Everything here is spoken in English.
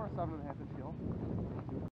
or 7.5 inch heel.